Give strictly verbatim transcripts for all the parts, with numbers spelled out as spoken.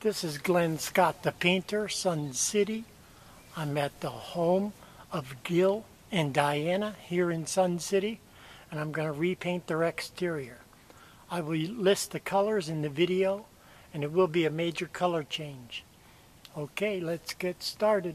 This is Glenn Scott the Painter, Sun City. I'm at the home of Gil and Diana here in Sun City, and I'm going to repaint their exterior. I will list the colors in the video, and it will be a major color change. Okay, let's get started.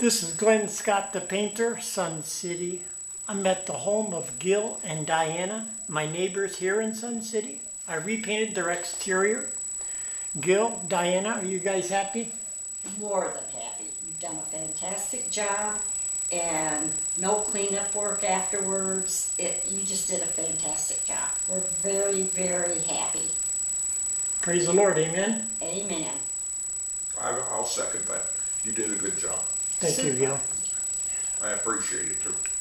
This is Glenn Scott the Painter, Sun City. I'm at the home of Gil and Diana, my neighbors here in Sun City. I repainted their exterior. Gil, Diana, are you guys happy? More than happy. You've done a fantastic job, and no cleanup work afterwards. It, you just did a fantastic job. We're very, very happy. Praise the Lord, amen? Amen. I'll second that. You did a good job. Thank you, Gil. I appreciate it, too.